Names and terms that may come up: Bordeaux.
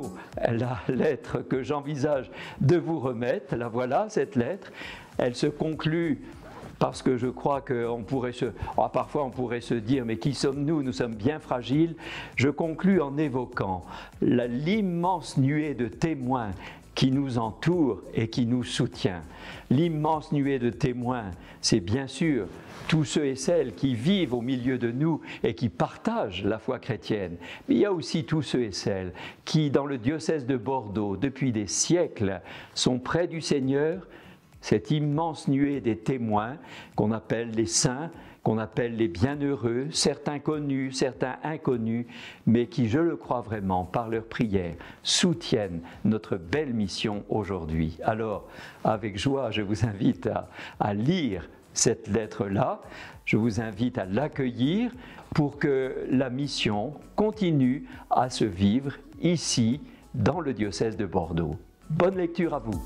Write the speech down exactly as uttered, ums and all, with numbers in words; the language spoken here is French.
vaut la lettre que j'envisage de vous remettre. La voilà, cette lettre. Elle se conclut parce que je crois qu'on pourrait se... Oh, parfois on pourrait se dire, mais qui sommes-nous? Nous sommes bien fragiles. Je conclus en évoquant l'immense nuée de témoins qui nous entoure et qui nous soutient. L'immense nuée de témoins, c'est bien sûr tous ceux et celles qui vivent au milieu de nous et qui partagent la foi chrétienne. Mais il y a aussi tous ceux et celles qui, dans le diocèse de Bordeaux, depuis des siècles, sont près du Seigneur, cette immense nuée des témoins qu'on appelle les saints, qu'on appelle les bienheureux, certains connus, certains inconnus, mais qui, je le crois vraiment, par leur prière, soutiennent notre belle mission aujourd'hui. Alors, avec joie, je vous invite à, à lire cette lettre-là, je vous invite à l'accueillir pour que la mission continue à se vivre ici, dans le diocèse de Bordeaux. Bonne lecture à vous!